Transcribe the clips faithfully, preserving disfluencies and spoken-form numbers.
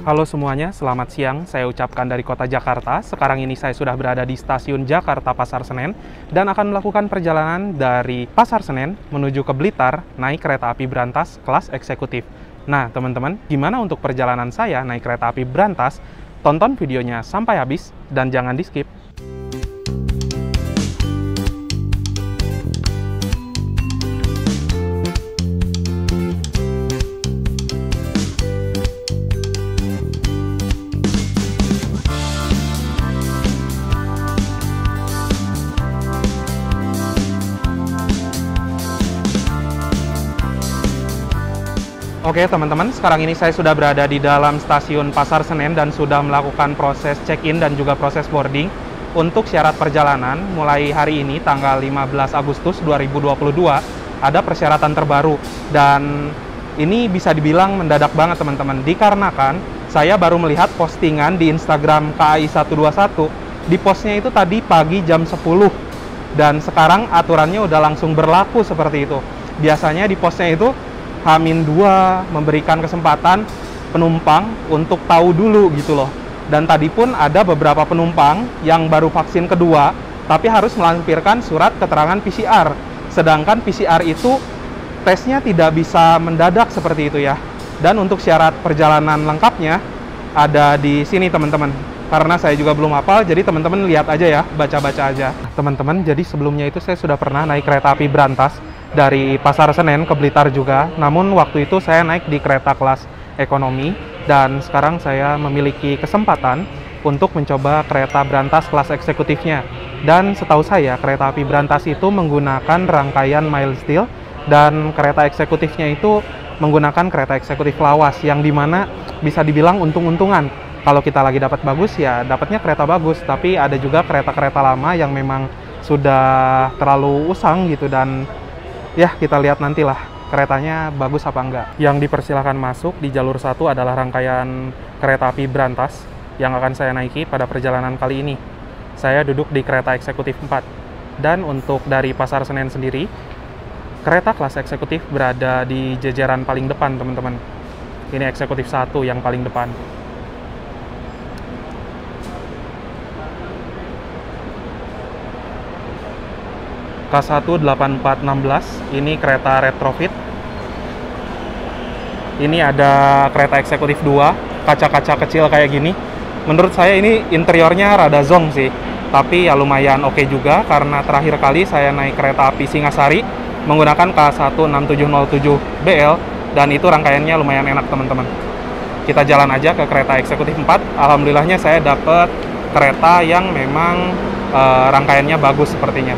Halo semuanya, selamat siang. Saya ucapkan dari kota Jakarta. Sekarang ini saya sudah berada di stasiun Jakarta Pasar Senen dan akan melakukan perjalanan dari Pasar Senen menuju ke Blitar naik kereta api Brantas kelas eksekutif. Nah, teman-teman, gimana untuk perjalanan saya naik kereta api Brantas? Tonton videonya sampai habis dan jangan di-skip. Oke teman-teman, sekarang ini saya sudah berada di dalam stasiun Pasar Senen dan sudah melakukan proses check-in dan juga proses boarding untuk syarat perjalanan. Mulai hari ini tanggal lima belas Agustus dua ribu dua puluh dua ada persyaratan terbaru dan ini bisa dibilang mendadak banget teman-teman, dikarenakan saya baru melihat postingan di Instagram K A I seratus dua puluh satu, di postnya itu tadi pagi jam sepuluh dan sekarang aturannya udah langsung berlaku seperti itu. Biasanya di postnya itu H min dua memberikan kesempatan penumpang untuk tahu dulu gitu loh. Dan tadi pun ada beberapa penumpang yang baru vaksin kedua, tapi harus melampirkan surat keterangan P C R. Sedangkan P C R itu tesnya tidak bisa mendadak seperti itu ya. Dan untuk syarat perjalanan lengkapnya ada di sini teman-teman. Karena saya juga belum hafal, jadi teman-teman lihat aja ya, baca-baca aja. Teman-teman, jadi sebelumnya itu saya sudah pernah naik kereta api Brantas dari Pasar Senen ke Blitar juga, namun waktu itu saya naik di kereta kelas ekonomi dan sekarang saya memiliki kesempatan untuk mencoba kereta Brantas kelas eksekutifnya. Dan setahu saya kereta api Brantas itu menggunakan rangkaian mild steel dan kereta eksekutifnya itu menggunakan kereta eksekutif lawas, yang dimana bisa dibilang untung-untungan. Kalau kita lagi dapat bagus ya dapatnya kereta bagus, tapi ada juga kereta-kereta lama yang memang sudah terlalu usang gitu, dan ya, kita lihat nantilah keretanya bagus apa enggak. Yang dipersilahkan masuk di jalur satu adalah rangkaian kereta api Brantas yang akan saya naiki pada perjalanan kali ini. Saya duduk di kereta eksekutif empat. Dan untuk dari Pasar Senen sendiri, kereta kelas eksekutif berada di jajaran paling depan, teman-teman. Ini eksekutif satu yang paling depan. K satu delapan empat satu enam ini kereta retrofit. Ini ada kereta eksekutif dua, kaca-kaca kecil kayak gini. Menurut saya ini interiornya rada zonk sih, tapi ya lumayan oke juga, karena terakhir kali saya naik kereta api Singasari menggunakan K satu enam tujuh nol tujuh B L dan itu rangkaiannya lumayan enak teman-teman. Kita jalan aja ke kereta eksekutif empat. Alhamdulillahnya saya dapat kereta yang memang eh, rangkaiannya bagus sepertinya.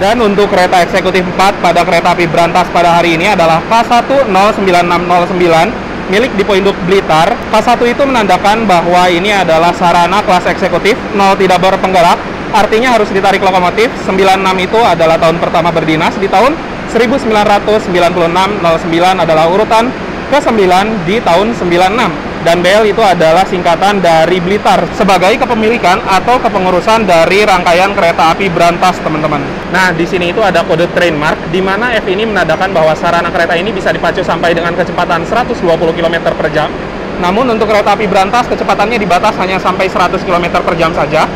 Dan untuk kereta eksekutif empat pada kereta api Brantas pada hari ini adalah K satu nol sembilan enam nol sembilan milik Dipo Induk Blitar. K satu itu menandakan bahwa ini adalah sarana kelas eksekutif, nol tidak berpenggerak, artinya harus ditarik lokomotif. sembilan enam itu adalah tahun pertama berdinas, di tahun seribu sembilan ratus sembilan puluh enam. nol sembilan adalah urutan ke sembilan di tahun sembilan enam. Dan B L itu adalah singkatan dari Blitar sebagai kepemilikan atau kepengurusan dari rangkaian kereta api Brantas, teman-teman. Nah, di sini itu ada kode trademark, di mana F ini menandakan bahwa sarana kereta ini bisa dipacu sampai dengan kecepatan seratus dua puluh kilometer per jam. Namun, untuk kereta api Brantas, kecepatannya dibatas hanya sampai seratus kilometer per jam saja.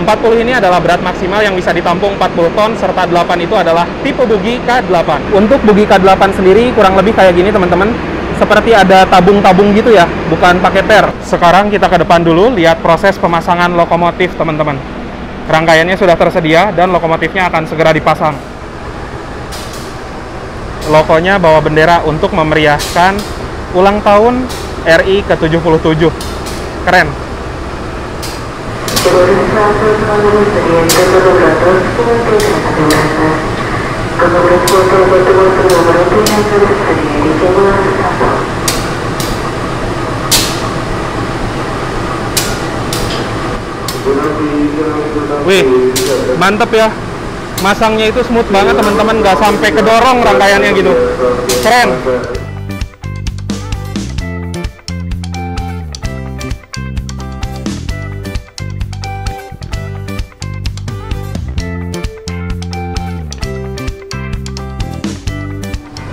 empat puluh ini adalah berat maksimal yang bisa ditampung empat puluh ton, serta delapan itu adalah tipe bogi K delapan. Untuk bogi K delapan sendiri, kurang lebih kayak gini, teman-teman. Seperti ada tabung-tabung gitu ya, bukan pakai ter. Sekarang kita ke depan dulu, lihat proses pemasangan lokomotif, teman-teman. Rangkaiannya sudah tersedia dan lokomotifnya akan segera dipasang. Lokonya bawa bendera untuk memeriahkan ulang tahun R I ke tujuh puluh tujuh. Keren. Wih, mantep ya. Masangnya itu smooth banget teman-teman, nggak sampai kedorong rangkaiannya gitu. Keren.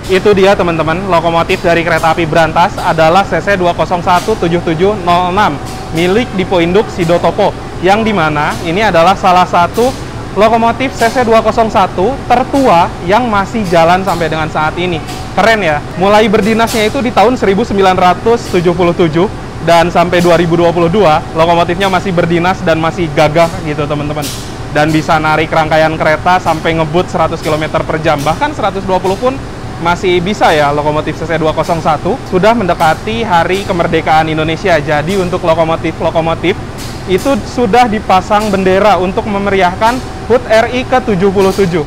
Itu dia teman-teman, lokomotif dari kereta api Brantas adalah C C dua nol satu tujuh tujuh nol enam milik Dipo Induk Sidotopo, yang dimana ini adalah salah satu lokomotif C C dua nol satu tertua yang masih jalan sampai dengan saat ini. Keren ya, mulai berdinasnya itu di tahun seribu sembilan ratus tujuh puluh tujuh dan sampai dua ribu dua puluh dua lokomotifnya masih berdinas dan masih gagah gitu teman-teman. Dan bisa narik rangkaian kereta sampai ngebut seratus kilometer per jam, bahkan seratus dua puluh pun masih bisa ya lokomotif C C dua nol satu. Sudah mendekati hari kemerdekaan Indonesia, jadi untuk lokomotif-lokomotif itu sudah dipasang bendera untuk memeriahkan H U T R I ke tujuh puluh tujuh.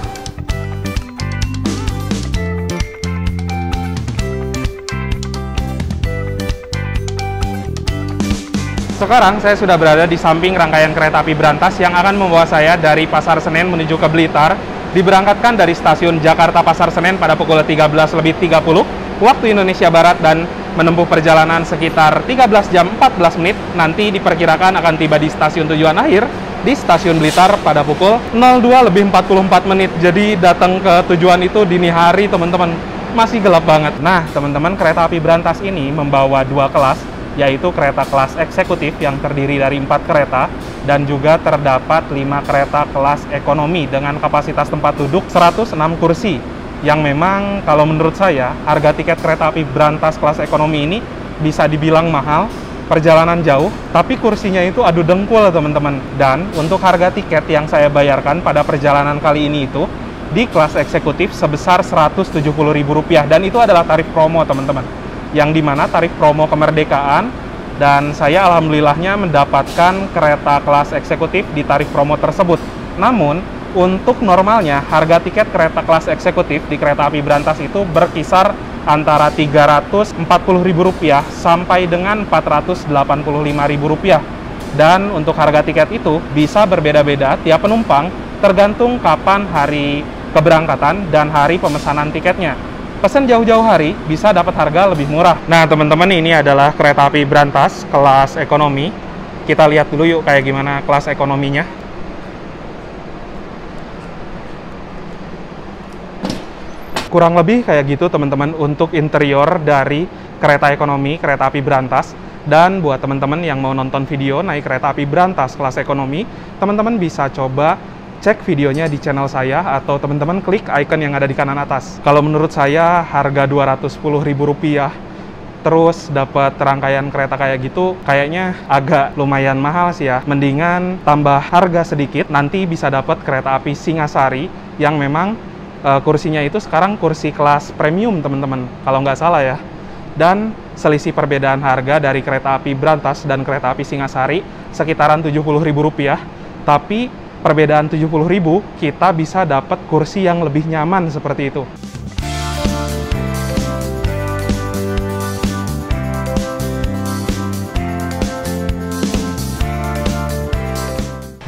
Sekarang saya sudah berada di samping rangkaian kereta api Brantas yang akan membawa saya dari Pasar Senen menuju ke Blitar. Diberangkatkan dari stasiun Jakarta Pasar Senen pada pukul tiga belas lebih tiga puluh waktu Indonesia Barat dan menempuh perjalanan sekitar tiga belas jam empat belas menit. Nanti diperkirakan akan tiba di stasiun tujuan akhir di stasiun Blitar pada pukul nol dua lebih empat puluh empat menit. Jadi datang ke tujuan itu dini hari teman-teman, masih gelap banget. Nah teman-teman, kereta api Brantas ini membawa dua kelas, yaitu kereta kelas eksekutif yang terdiri dari empat kereta dan juga terdapat lima kereta kelas ekonomi dengan kapasitas tempat duduk seratus enam kursi, yang memang kalau menurut saya harga tiket kereta api Brantas kelas ekonomi ini bisa dibilang mahal, perjalanan jauh, tapi kursinya itu adu dengkul teman-teman. Dan untuk harga tiket yang saya bayarkan pada perjalanan kali ini itu di kelas eksekutif sebesar seratus tujuh puluh ribu rupiah, dan itu adalah tarif promo teman-teman, yang dimana tarif promo kemerdekaan, dan saya alhamdulillahnya mendapatkan kereta kelas eksekutif di tarif promo tersebut. Namun, untuk normalnya harga tiket kereta kelas eksekutif di kereta api Brantas itu berkisar antara tiga ratus empat puluh ribu rupiah sampai dengan empat ratus delapan puluh lima ribu rupiah. Dan untuk harga tiket itu bisa berbeda-beda tiap penumpang tergantung kapan hari keberangkatan dan hari pemesanan tiketnya. Pesan jauh-jauh hari bisa dapat harga lebih murah. Nah teman-teman, ini adalah kereta api Brantas kelas ekonomi. Kita lihat dulu yuk kayak gimana kelas ekonominya. Kurang lebih kayak gitu teman-teman untuk interior dari kereta ekonomi kereta api Brantas. Dan buat teman-teman yang mau nonton video naik kereta api Brantas kelas ekonomi, teman-teman bisa coba cek videonya di channel saya, atau teman-teman klik icon yang ada di kanan atas. Kalau menurut saya harga dua ratus sepuluh ribu rupiah terus dapat rangkaian kereta kayak gitu kayaknya agak lumayan mahal sih ya. Mendingan tambah harga sedikit, nanti bisa dapat kereta api Singasari yang memang e, kursinya itu sekarang kursi kelas premium teman-teman, kalau nggak salah ya. Dan selisih perbedaan harga dari kereta api Brantas dan kereta api Singasari sekitaran tujuh puluh ribu rupiah, tapi perbedaan tujuh puluh ribu, kita bisa dapat kursi yang lebih nyaman seperti itu.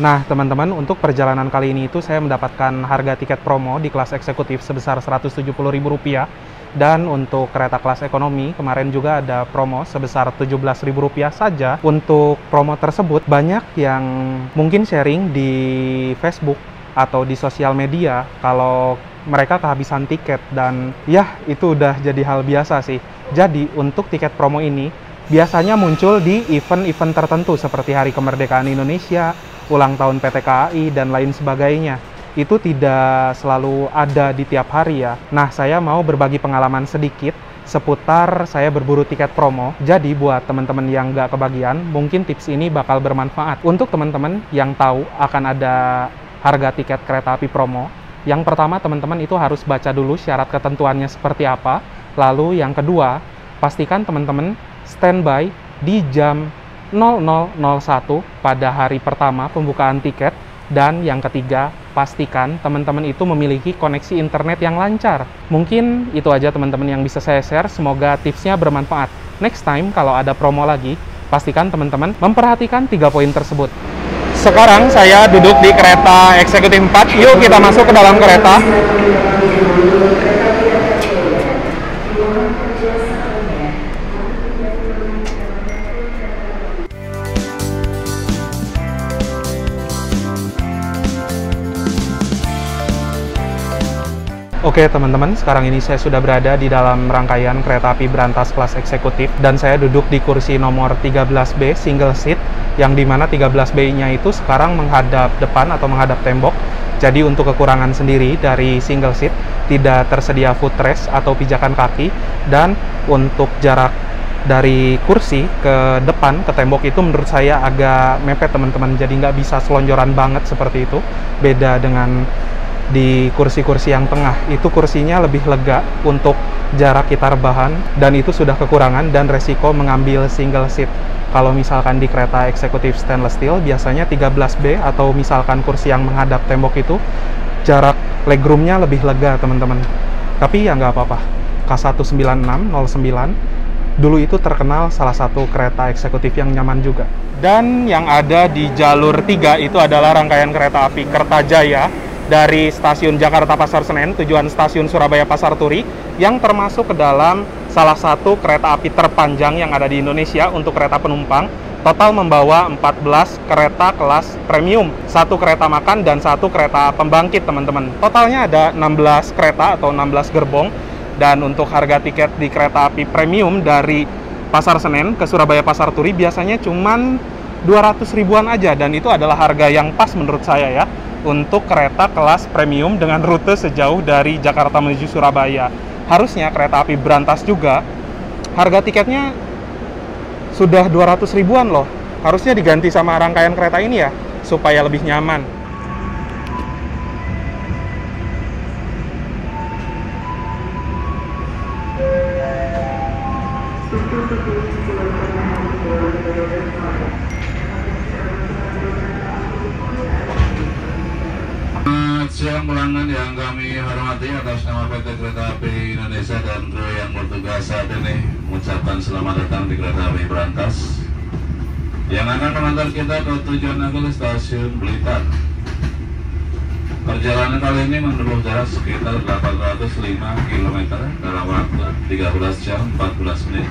Nah, teman-teman, untuk perjalanan kali ini itu saya mendapatkan harga tiket promo di kelas eksekutif sebesar seratus tujuh puluh ribu rupiah. Dan untuk kereta kelas ekonomi, kemarin juga ada promo sebesar tujuh belas ribu rupiah saja. Untuk promo tersebut, banyak yang mungkin sharing di Facebook atau di sosial media kalau mereka kehabisan tiket. Dan ya, itu udah jadi hal biasa sih. Jadi, untuk tiket promo ini, biasanya muncul di event-event tertentu seperti Hari Kemerdekaan Indonesia, ulang tahun P T K A I, dan lain sebagainya. Itu tidak selalu ada di tiap hari ya. Nah, saya mau berbagi pengalaman sedikit seputar saya berburu tiket promo. Jadi, buat teman-teman yang nggak kebagian, mungkin tips ini bakal bermanfaat. Untuk teman-teman yang tahu akan ada harga tiket kereta api promo, yang pertama teman-teman itu harus baca dulu syarat ketentuannya seperti apa. Lalu yang kedua, pastikan teman-teman standby di jam nol nol nol satu pada hari pertama pembukaan tiket. Dan yang ketiga, pastikan teman-teman itu memiliki koneksi internet yang lancar. Mungkin itu aja teman-teman yang bisa saya share, semoga tipsnya bermanfaat. Next time kalau ada promo lagi, pastikan teman-teman memperhatikan tiga poin tersebut. Sekarang saya duduk di kereta eksekutif empat, yuk kita masuk ke dalam kereta. Oke teman-teman, sekarang ini saya sudah berada di dalam rangkaian kereta api Brantas kelas eksekutif dan saya duduk di kursi nomor tiga belas B single seat, yang dimana tiga belas B-nya itu sekarang menghadap depan atau menghadap tembok. Jadi untuk kekurangan sendiri dari single seat, tidak tersedia footrest atau pijakan kaki, dan untuk jarak dari kursi ke depan, ke tembok itu menurut saya agak mepet teman-teman, jadi nggak bisa selonjoran banget seperti itu. Beda dengan di kursi-kursi yang tengah, itu kursinya lebih lega untuk jarak kita rebahan, dan itu sudah kekurangan dan resiko mengambil single seat. Kalau misalkan di kereta eksekutif stainless steel, biasanya tiga belas B atau misalkan kursi yang menghadap tembok itu jarak legroomnya lebih lega teman-teman. Tapi ya nggak apa-apa, K satu sembilan enam nol sembilan dulu itu terkenal salah satu kereta eksekutif yang nyaman juga. Dan yang ada di jalur tiga itu adalah rangkaian kereta api Kertajaya dari stasiun Jakarta Pasar Senen, tujuan stasiun Surabaya Pasar Turi, yang termasuk ke dalam salah satu kereta api terpanjang yang ada di Indonesia untuk kereta penumpang. Total membawa empat belas kereta kelas premium, satu kereta makan dan satu kereta pembangkit teman-teman. Totalnya ada enam belas kereta atau enam belas gerbong, dan untuk harga tiket di kereta api premium dari Pasar Senen ke Surabaya Pasar Turi biasanya cuman dua ratus ribuan aja, dan itu adalah harga yang pas menurut saya ya untuk kereta kelas premium dengan rute sejauh dari Jakarta menuju Surabaya. Harusnya kereta api Brantas juga harga tiketnya sudah dua ratus ribuan loh. Harusnya diganti sama rangkaian kereta ini ya, supaya lebih nyaman. Siang ulangan yang kami hormati, atas nama P T Kereta Api Indonesia dan kru yang bertugas saat ini mengucapkan selamat datang di Kereta Api Brantas yang akan mengantar kita ke tujuan akhir stasiun Blitar. Perjalanan kali ini menempuh jarak sekitar delapan ratus lima kilometer dalam waktu tiga belas jam empat belas menit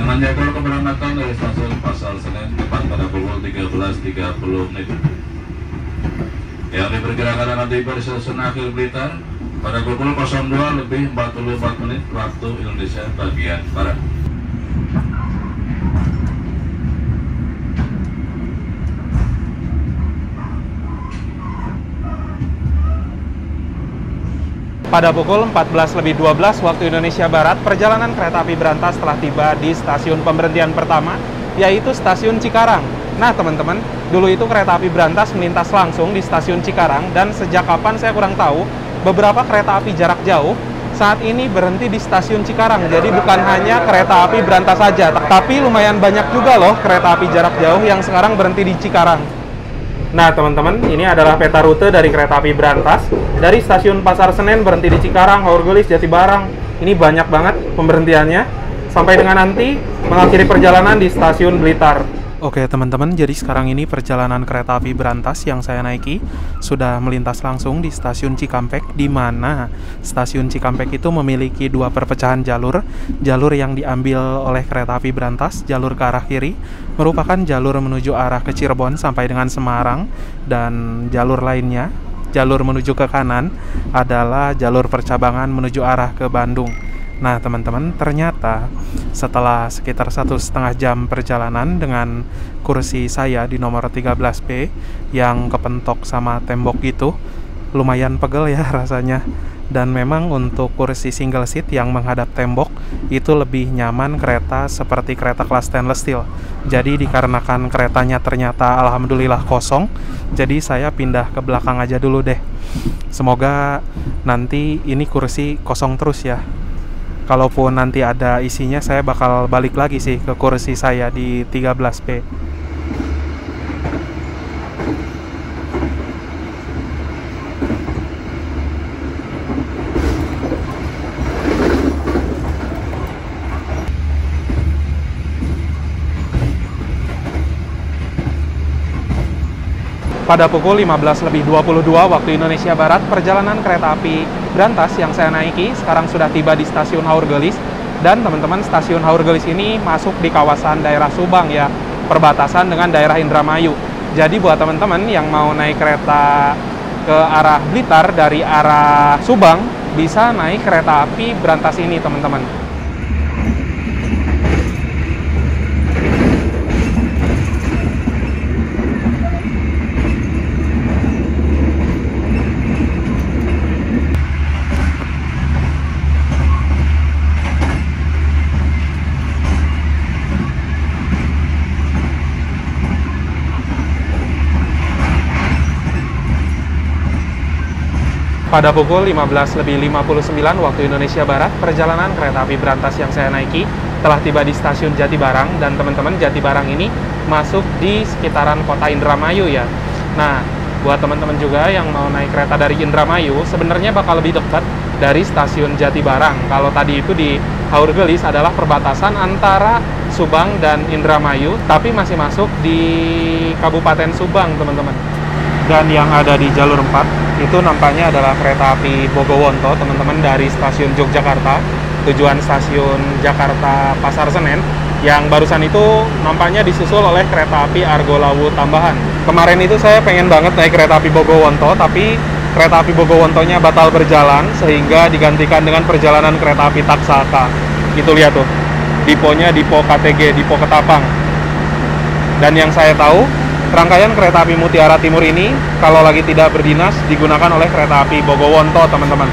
dengan jadwal keberangkatan dari stasiun Pasar Senen tepat pada pukul tiga belas tiga puluh menit. Yang diperkirakan akan tiba di stasiun akhir Blitar pada pukul nol dua lebih empat puluh empat menit waktu Indonesia bagian Barat. Pada pukul empat belas lebih dua belas waktu Indonesia Barat, perjalanan kereta api Brantas telah tiba di stasiun pemberhentian pertama, yaitu stasiun Cikarang. Nah teman-teman, dulu itu kereta api Brantas melintas langsung di stasiun Cikarang, dan sejak kapan saya kurang tahu, beberapa kereta api jarak jauh saat ini berhenti di stasiun Cikarang. Jadi bukan hanya kereta api Brantas saja, tapi lumayan banyak juga loh kereta api jarak jauh yang sekarang berhenti di Cikarang. Nah teman-teman, ini adalah peta rute dari kereta api Brantas. Dari stasiun Pasar Senen berhenti di Cikarang, Haurgeulis, Jatibarang. Ini banyak banget pemberhentiannya, sampai dengan nanti mengakhiri perjalanan di stasiun Blitar. Oke teman-teman, jadi sekarang ini perjalanan kereta api Brantas yang saya naiki sudah melintas langsung di stasiun Cikampek, di mana stasiun Cikampek itu memiliki dua perpecahan jalur. Jalur yang diambil oleh kereta api Brantas, jalur ke arah kiri, merupakan jalur menuju arah ke Cirebon sampai dengan Semarang, dan jalur lainnya, jalur menuju ke kanan, adalah jalur percabangan menuju arah ke Bandung. Nah teman-teman, ternyata setelah sekitar satu setengah jam perjalanan dengan kursi saya di nomor tiga belas B yang kepentok sama tembok gitu, lumayan pegel ya rasanya. Dan memang untuk kursi single seat yang menghadap tembok itu lebih nyaman kereta seperti kereta kelas stainless steel. Jadi dikarenakan keretanya ternyata alhamdulillah kosong, jadi saya pindah ke belakang aja dulu deh. Semoga nanti ini kursi kosong terus ya. Kalaupun nanti ada isinya, saya bakal balik lagi sih ke kursi saya di tiga belas B. Pada pukul lima belas lebih dua puluh dua waktu Indonesia Barat, perjalanan kereta api Brantas yang saya naiki sekarang sudah tiba di stasiun Haurgeulis. Dan teman-teman, stasiun Haurgeulis ini masuk di kawasan daerah Subang ya, perbatasan dengan daerah Indramayu. Jadi buat teman-teman yang mau naik kereta ke arah Blitar dari arah Subang bisa naik kereta api Brantas ini, teman-teman. Pada pukul lima belas lebih lima puluh sembilan waktu Indonesia Barat, perjalanan kereta api Brantas yang saya naiki telah tiba di stasiun Jatibarang, dan teman-teman, Jatibarang ini masuk di sekitaran kota Indramayu ya. Nah, buat teman-teman juga yang mau naik kereta dari Indramayu, sebenarnya bakal lebih dekat dari stasiun Jatibarang. Kalau tadi itu di Haurgeulis adalah perbatasan antara Subang dan Indramayu, tapi masih masuk di Kabupaten Subang, teman-teman. Dan yang ada di jalur empat itu nampaknya adalah kereta api Bogowonto, teman-teman, dari stasiun Yogyakarta, tujuan stasiun Jakarta Pasar Senen, yang barusan itu nampaknya disusul oleh kereta api Argo Lawu tambahan. Kemarin itu saya pengen banget naik kereta api Bogowonto, tapi kereta api Bogowontonya batal berjalan sehingga digantikan dengan perjalanan kereta api Taksaka. Itu lihat tuh, diponya Dipo K T G, Dipo Ketapang. Dan yang saya tahu, rangkaian kereta api Mutiara Timur ini, kalau lagi tidak berdinas, digunakan oleh kereta api Bogowonto, teman-teman.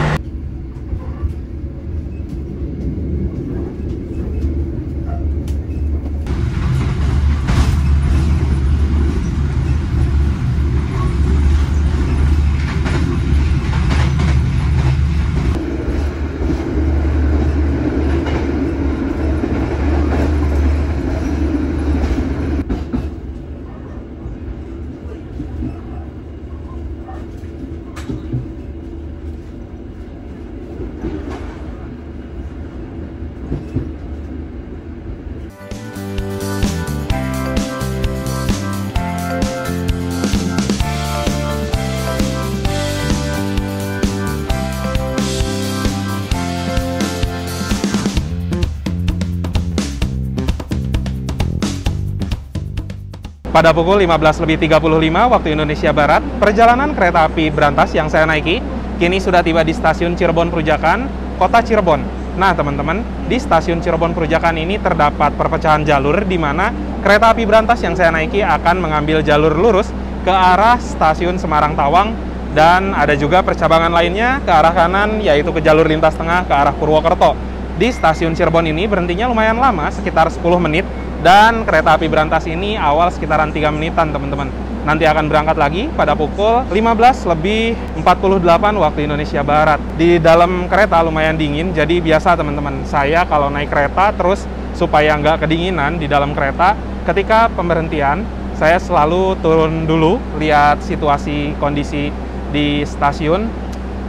Pada pukul lima belas lebih tiga puluh lima waktu Indonesia Barat, perjalanan kereta api Brantas yang saya naiki kini sudah tiba di stasiun Cirebon Perujakan, kota Cirebon. Nah, teman-teman, di stasiun Cirebon Perujakan ini terdapat perpecahan jalur di mana kereta api Brantas yang saya naiki akan mengambil jalur lurus ke arah stasiun Semarang Tawang, dan ada juga percabangan lainnya ke arah kanan, yaitu ke jalur lintas tengah ke arah Purwokerto. Di stasiun Cirebon ini berhentinya lumayan lama, sekitar sepuluh menit. Dan kereta api Brantas ini awal sekitaran tiga menitan, teman-teman. Nanti akan berangkat lagi pada pukul lima belas lebih empat puluh delapan waktu Indonesia Barat. Di dalam kereta lumayan dingin, jadi biasa, teman-teman, saya kalau naik kereta terus supaya nggak kedinginan di dalam kereta, ketika pemberhentian, saya selalu turun dulu, lihat situasi kondisi di stasiun.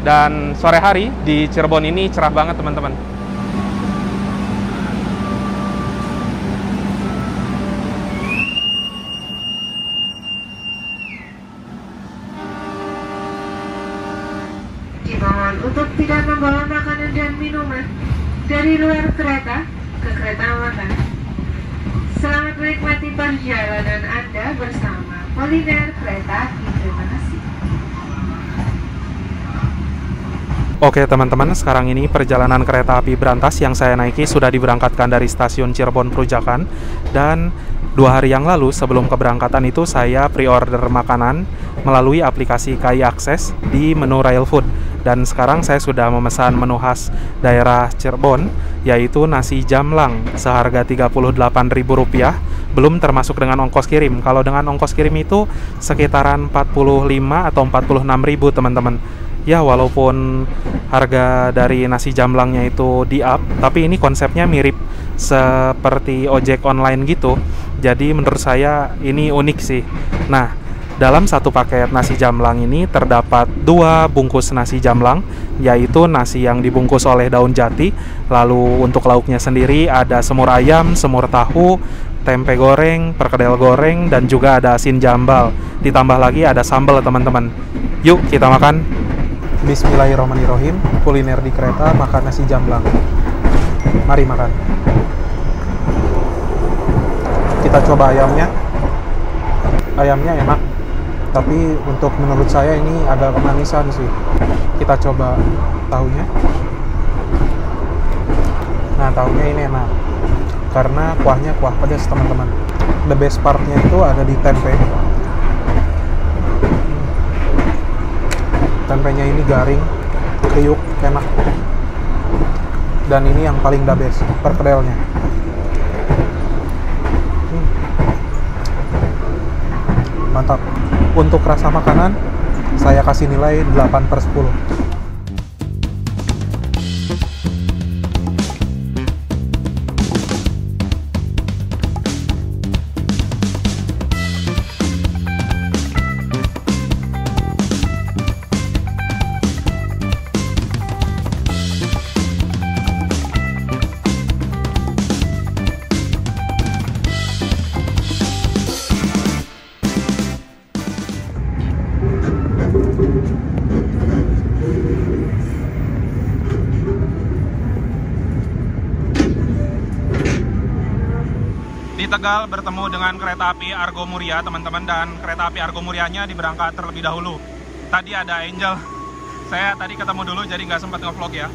Dan sore hari di Cirebon ini cerah banget, teman-teman. Untuk tidak membawa makanan dan minuman dari luar kereta ke kereta makan. Selamat menikmati perjalanan Anda bersama kuliner kereta api. Terima kasih. Oke, teman-teman, sekarang ini perjalanan kereta api Brantas yang saya naiki sudah diberangkatkan dari stasiun Cirebon Perujakan. Dan dua hari yang lalu sebelum keberangkatan itu saya pre-order makanan melalui aplikasi K A I Akses di menu Rail Food. Dan sekarang saya sudah memesan menu khas daerah Cirebon, yaitu nasi jamlang seharga tiga puluh delapan ribu rupiah, belum termasuk dengan ongkos kirim. Kalau dengan ongkos kirim itu sekitaran empat puluh lima atau empat puluh enam ribu, teman-teman. Ya, walaupun harga dari nasi jamblangnya itu di-up, tapi ini konsepnya mirip seperti ojek online gitu. Jadi menurut saya ini unik sih. Nah, dalam satu paket nasi jamlang ini terdapat dua bungkus nasi jamlang, yaitu nasi yang dibungkus oleh daun jati. Lalu untuk lauknya sendiri ada semur ayam, semur tahu, tempe goreng, perkedel goreng, dan juga ada asin jambal. Ditambah lagi ada sambal, teman-teman. Yuk kita makan. Bismillahirrahmanirrahim. Kuliner di kereta makan nasi jamblang. Mari makan. Kita coba ayamnya. Ayamnya enak. tapi untuk menurut saya ini ada kemanisan sih. Kita coba tahunya. Nah, tahunya ini enak karena kuahnya kuah pedas, teman-teman. The best partnya itu ada di tempe. Tempenya ini garing, kriuk, enak. Dan ini yang paling the best, perkedelnya. Mantap. Untuk rasa makanan, saya kasih nilai delapan per sepuluh. Tegal bertemu dengan kereta api Argo Muria, teman-teman, dan kereta api Argo Murianya diberangkat terlebih dahulu. Tadi ada Angel, saya tadi ketemu dulu jadi nggak sempat nge-vlog ya.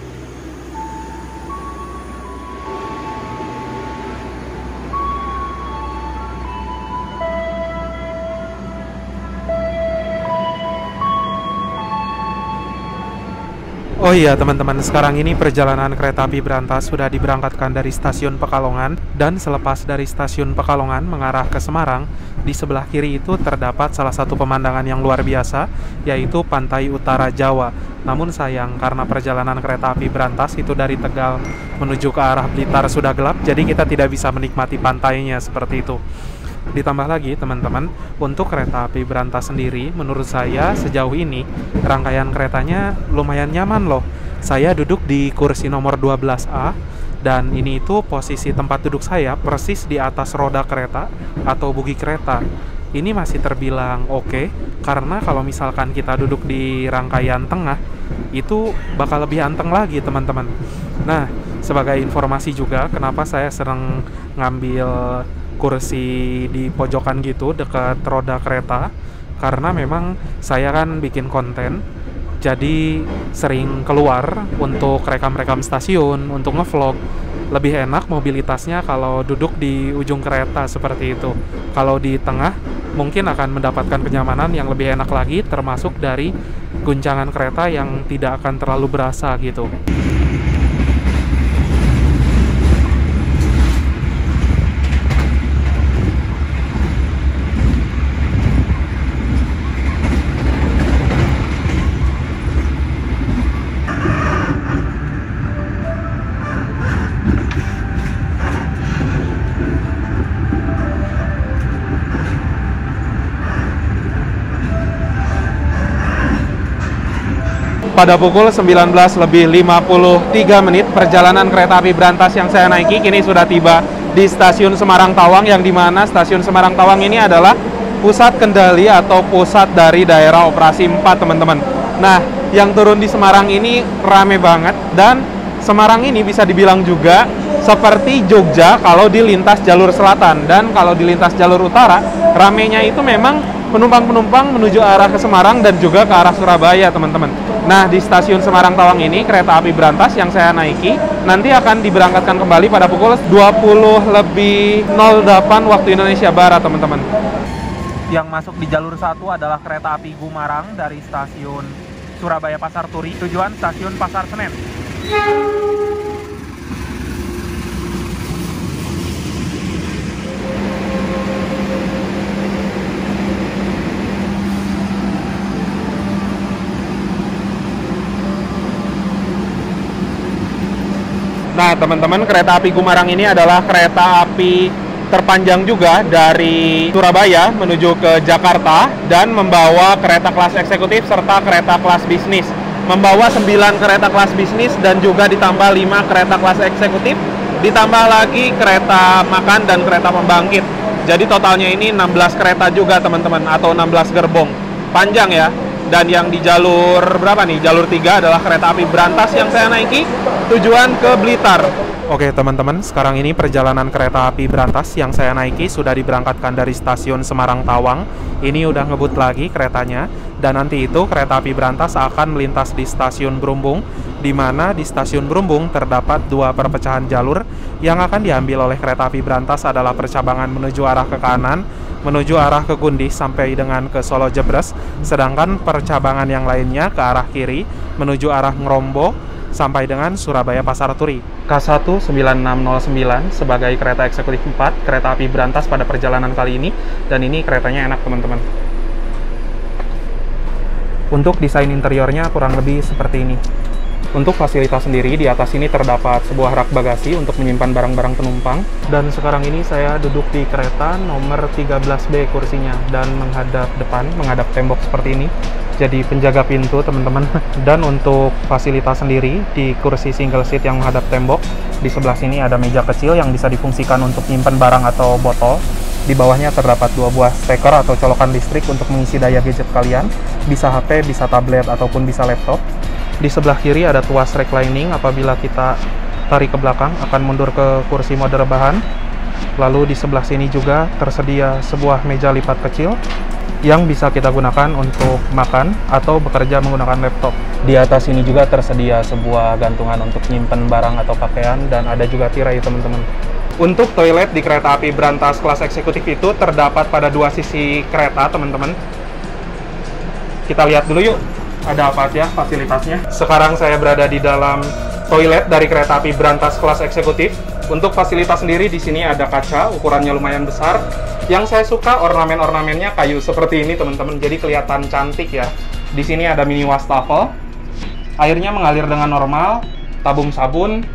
Oh iya teman-teman, sekarang ini perjalanan kereta api Brantas sudah diberangkatkan dari stasiun Pekalongan, dan selepas dari stasiun Pekalongan mengarah ke Semarang, di sebelah kiri itu terdapat salah satu pemandangan yang luar biasa, yaitu pantai utara Jawa. Namun sayang karena perjalanan kereta api Brantas itu dari Tegal menuju ke arah Blitar sudah gelap, jadi kita tidak bisa menikmati pantainya seperti itu. Ditambah lagi teman-teman, untuk kereta api Brantas sendiri menurut saya sejauh ini rangkaian keretanya lumayan nyaman loh. Saya duduk di kursi nomor dua belas A dan ini itu posisi tempat duduk saya persis di atas roda kereta atau bugi kereta. Ini masih terbilang oke, okay, karena kalau misalkan kita duduk di rangkaian tengah itu bakal lebih anteng lagi teman-teman. Nah, sebagai informasi juga kenapa saya sering ngambil kursi di pojokan gitu dekat roda kereta, karena memang saya kan bikin konten, jadi sering keluar untuk rekam-rekam stasiun, untuk ngevlog. Lebih enak mobilitasnya kalau duduk di ujung kereta seperti itu. Kalau di tengah mungkin akan mendapatkan kenyamanan yang lebih enak lagi, termasuk dari guncangan kereta yang tidak akan terlalu berasa gitu. Pada pukul sembilan belas lebih lima puluh tiga menit, perjalanan kereta api Brantas yang saya naiki kini sudah tiba di stasiun Semarang Tawang, yang dimana stasiun Semarang Tawang ini adalah pusat kendali atau pusat dari daerah operasi empat, teman-teman. Nah, yang turun di Semarang ini rame banget, dan Semarang ini bisa dibilang juga seperti Jogja kalau di lintas jalur selatan, dan kalau di lintas jalur utara, ramenya itu memang penumpang-penumpang menuju arah ke Semarang dan juga ke arah Surabaya, teman-teman. Nah, di stasiun Semarang Tawang ini, kereta api Brantas yang saya naiki nanti akan diberangkatkan kembali pada pukul dua puluh lebih nol delapan waktu Indonesia Barat, teman-teman. Yang masuk di jalur satu adalah kereta api Gumarang dari stasiun Surabaya Pasar Turi, tujuan stasiun Pasar Senen. Nah, teman-teman, kereta api Gumarang ini adalah kereta api terpanjang juga dari Surabaya menuju ke Jakarta dan membawa kereta kelas eksekutif serta kereta kelas bisnis. Membawa sembilan kereta kelas bisnis dan juga ditambah lima kereta kelas eksekutif, ditambah lagi kereta makan dan kereta pembangkit. Jadi totalnya ini enam belas kereta juga, teman-teman, atau enam belas gerbong. Panjang ya. Dan yang di jalur berapa nih? Jalur tiga adalah kereta api Brantas yang saya naiki tujuan ke Blitar. Oke teman-teman, sekarang ini perjalanan kereta api Brantas yang saya naiki sudah diberangkatkan dari stasiun Semarang Tawang. Ini udah ngebut lagi keretanya. Dan nanti itu kereta api Brantas akan melintas di stasiun Brumbung, di mana di stasiun Brumbung terdapat dua perpecahan jalur. Yang akan diambil oleh kereta api Brantas adalah percabangan menuju arah ke kanan, menuju arah ke Gundih sampai dengan ke Solo Jebres, sedangkan percabangan yang lainnya ke arah kiri menuju arah Ngrombo sampai dengan Surabaya Pasar Turi. K satu sembilan enam nol sembilan sebagai kereta eksekutif empat kereta api Brantas pada perjalanan kali ini, dan ini keretanya enak teman-teman. Untuk desain interiornya kurang lebih seperti ini. Untuk fasilitas sendiri, di atas ini terdapat sebuah rak bagasi untuk menyimpan barang-barang penumpang. Dan sekarang ini saya duduk di kereta nomor tiga belas B kursinya, dan menghadap depan, menghadap tembok seperti ini. Jadi penjaga pintu, teman-teman. Dan untuk fasilitas sendiri, di kursi single seat yang menghadap tembok, di sebelah sini ada meja kecil yang bisa difungsikan untuk menyimpan barang atau botol. Di bawahnya terdapat dua buah steker atau colokan listrik untuk mengisi daya gadget kalian. Bisa H P, bisa tablet, ataupun bisa laptop. Di sebelah kiri ada tuas reclining, apabila kita tarik ke belakang akan mundur ke kursi mode rebahan. Lalu di sebelah sini juga tersedia sebuah meja lipat kecil yang bisa kita gunakan untuk makan atau bekerja menggunakan laptop. Di atas ini juga tersedia sebuah gantungan untuk nyimpen barang atau pakaian, dan ada juga tirai teman-teman. Untuk toilet di kereta api Brantas kelas eksekutif itu terdapat pada dua sisi kereta teman-teman. Kita lihat dulu yuk. Ada apa aja fasilitasnya? Sekarang saya berada di dalam toilet dari kereta api Brantas kelas eksekutif. Untuk fasilitas sendiri di sini ada kaca, ukurannya lumayan besar. Yang saya suka ornamen-ornamennya kayu seperti ini teman-teman, jadi kelihatan cantik ya. Di sini ada mini wastafel, airnya mengalir dengan normal, tabung sabun,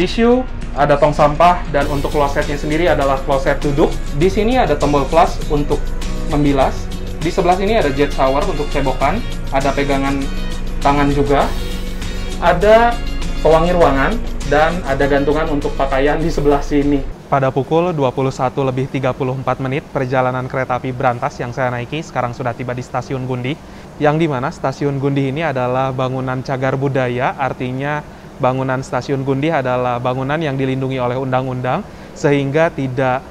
tisu, ada tong sampah, dan untuk klosetnya sendiri adalah kloset duduk. Di sini ada tombol flush untuk membilas. Di sebelah sini ada jet shower untuk cebokan, ada pegangan tangan juga, ada pewangi ruangan, dan ada gantungan untuk pakaian di sebelah sini. Pada pukul dua puluh satu lebih tiga puluh empat menit, perjalanan kereta api Brantas yang saya naiki sekarang sudah tiba di stasiun Gundih, yang dimana stasiun Gundih ini adalah bangunan cagar budaya, artinya bangunan stasiun Gundih adalah bangunan yang dilindungi oleh undang-undang, sehingga tidak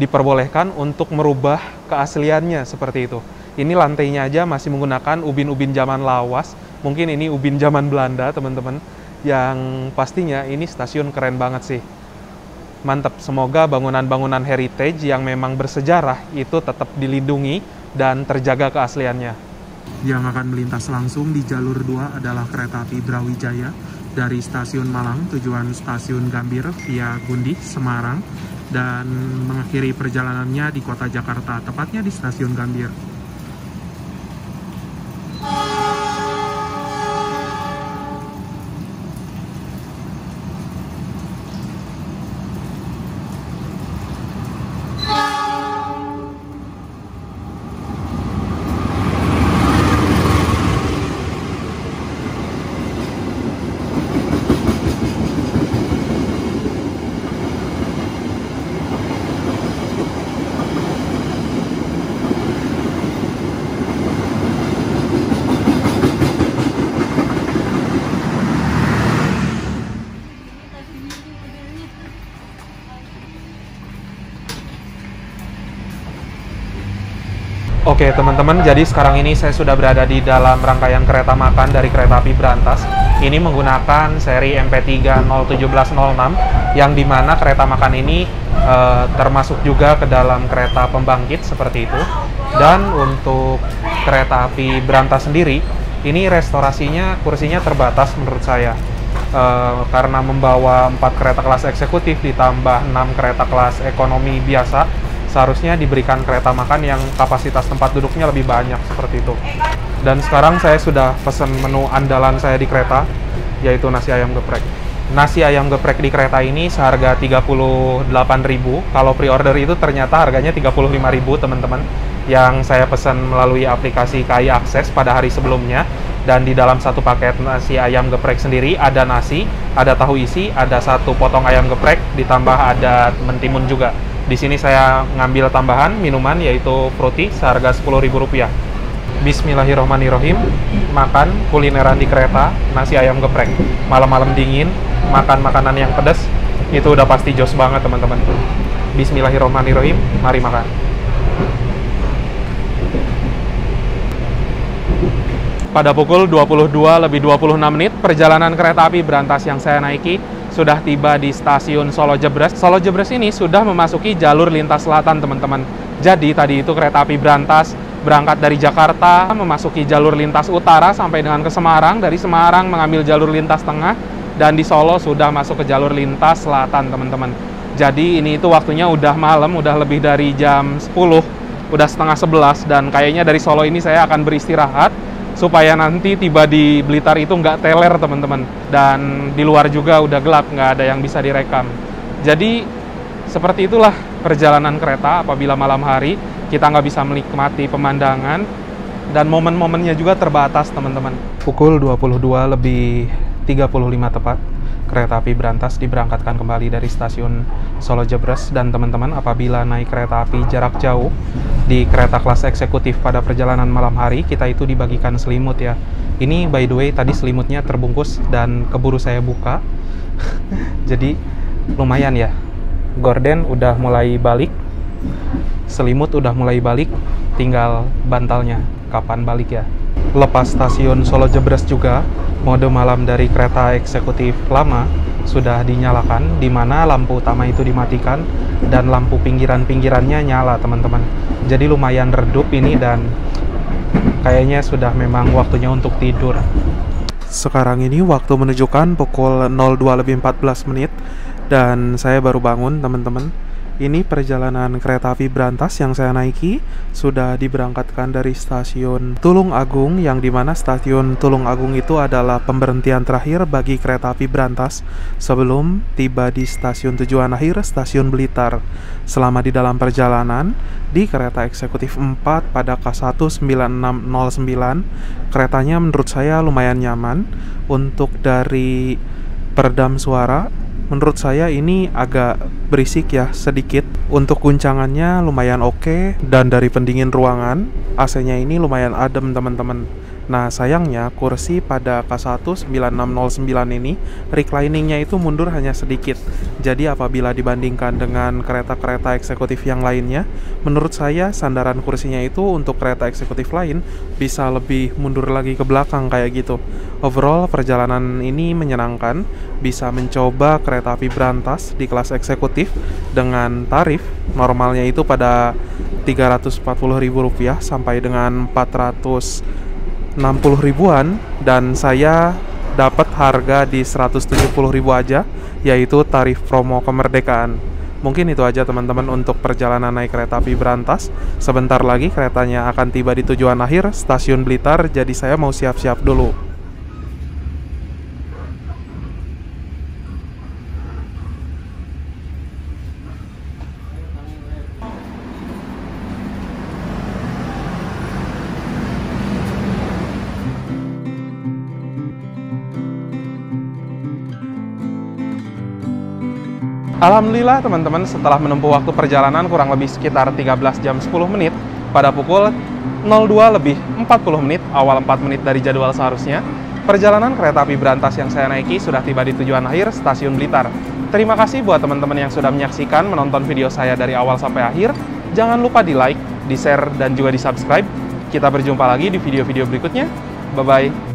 diperbolehkan untuk merubah keasliannya seperti itu. Ini lantainya aja masih menggunakan ubin-ubin zaman lawas, mungkin ini ubin zaman Belanda teman-teman, yang pastinya ini stasiun keren banget sih, mantep. Semoga bangunan-bangunan heritage yang memang bersejarah itu tetap dilindungi dan terjaga keasliannya. Yang akan melintas langsung di jalur dua adalah kereta api Brawijaya dari stasiun Malang tujuan stasiun Gambir via Gundih, Semarang, dan mengakhiri perjalanannya di kota Jakarta, tepatnya di stasiun Gambir. Oke teman-teman, jadi sekarang ini saya sudah berada di dalam rangkaian kereta makan dari kereta api Brantas. Ini menggunakan seri M P tiga nol satu tujuh nol enam, yang dimana kereta makan ini eh, termasuk juga ke dalam kereta pembangkit seperti itu. Dan untuk kereta api Brantas sendiri, ini restorasinya kursinya terbatas menurut saya. Eh, karena membawa empat kereta kelas eksekutif ditambah enam kereta kelas ekonomi biasa, seharusnya diberikan kereta makan yang kapasitas tempat duduknya lebih banyak seperti itu. Dan sekarang saya sudah pesen menu andalan saya di kereta, yaitu nasi ayam geprek. Nasi ayam geprek di kereta ini seharga tiga puluh delapan ribu. Kalau pre-order itu ternyata harganya tiga puluh lima ribu teman-teman, yang saya pesan melalui aplikasi K A I Akses pada hari sebelumnya. Dan di dalam satu paket nasi ayam geprek sendiri ada nasi, ada tahu isi, ada satu potong ayam geprek, ditambah ada mentimun juga. Di sini saya ngambil tambahan minuman yaitu fruity seharga sepuluh ribu rupiah. Bismillahirrohmanirrohim, makan kulineran di kereta, nasi ayam geprek. Malam-malam dingin, makan makanan yang pedas, itu udah pasti jos banget teman-teman. Bismillahirrohmanirrohim, mari makan. Pada pukul dua puluh dua lebih dua puluh enam menit, perjalanan kereta api Brantas yang saya naiki sudah tiba di stasiun Solo Jebres. Solo Jebres ini sudah memasuki jalur lintas selatan, teman-teman. Jadi, tadi itu kereta api Brantas berangkat dari Jakarta, memasuki jalur lintas utara sampai dengan ke Semarang, dari Semarang mengambil jalur lintas tengah, dan di Solo sudah masuk ke jalur lintas selatan, teman-teman. Jadi, ini itu waktunya udah malam, udah lebih dari jam sepuluh, udah setengah sebelas, dan kayaknya dari Solo ini saya akan beristirahat, supaya nanti tiba di Blitar itu nggak teler, teman-teman. Dan di luar juga udah gelap, nggak ada yang bisa direkam. Jadi, seperti itulah perjalanan kereta apabila malam hari. Kita nggak bisa menikmati pemandangan, dan momen-momennya juga terbatas, teman-teman. Pukul dua puluh dua lebih tiga puluh lima tepat, kereta api Brantas diberangkatkan kembali dari stasiun Solo Jebres. Dan teman-teman, apabila naik kereta api jarak jauh di kereta kelas eksekutif pada perjalanan malam hari, kita itu dibagikan selimut ya. Ini by the way tadi selimutnya terbungkus dan keburu saya buka. Jadi lumayan ya, gorden udah mulai balik, selimut udah mulai balik, tinggal bantalnya kapan balik ya. Lepas stasiun Solo Jebres juga, mode malam dari kereta eksekutif lama sudah dinyalakan, di mana lampu utama itu dimatikan dan lampu pinggiran-pinggirannya nyala, teman-teman. Jadi lumayan redup ini, dan kayaknya sudah memang waktunya untuk tidur. Sekarang ini waktu menunjukkan pukul nol dua lebih empat belas menit dan saya baru bangun, teman-teman. Ini perjalanan kereta api Brantas yang saya naiki sudah diberangkatkan dari stasiun Tulung Agung, yang dimana stasiun Tulung Agung itu adalah pemberhentian terakhir bagi kereta api Brantas sebelum tiba di stasiun tujuan akhir, stasiun Blitar. Selama di dalam perjalanan di kereta eksekutif empat pada K satu sembilan enam nol sembilan, keretanya menurut saya lumayan nyaman. Untuk dari peredam suara, menurut saya ini agak berisik ya, sedikit. Untuk guncangannya lumayan oke, dan dari pendingin ruangan, A C-nya ini lumayan adem, teman-teman. Nah, sayangnya kursi pada K satu sembilan enam nol sembilan ini recliningnya itu mundur hanya sedikit. Jadi apabila dibandingkan dengan kereta-kereta eksekutif yang lainnya, menurut saya sandaran kursinya itu untuk kereta eksekutif lain bisa lebih mundur lagi ke belakang kayak gitu. Overall perjalanan ini menyenangkan, bisa mencoba kereta api Brantas di kelas eksekutif dengan tarif normalnya itu pada tiga ratus empat puluh ribu rupiah sampai dengan empat ratus enam puluh ribuan, dan saya dapat harga di seratus tujuh puluh ribu aja, yaitu tarif promo kemerdekaan. Mungkin itu aja teman-teman untuk perjalanan naik kereta api Brantas. Sebentar lagi keretanya akan tiba di tujuan akhir, stasiun Blitar, jadi saya mau siap-siap dulu. Alhamdulillah teman-teman, setelah menempuh waktu perjalanan kurang lebih sekitar tiga belas jam sepuluh menit, pada pukul nol dua lebih empat puluh menit, awal empat menit dari jadwal seharusnya, perjalanan kereta api Brantas yang saya naiki sudah tiba di tujuan akhir, stasiun Blitar. Terima kasih buat teman-teman yang sudah menyaksikan, menonton video saya dari awal sampai akhir. Jangan lupa di like, di share, dan juga di subscribe. Kita berjumpa lagi di video-video berikutnya. Bye-bye.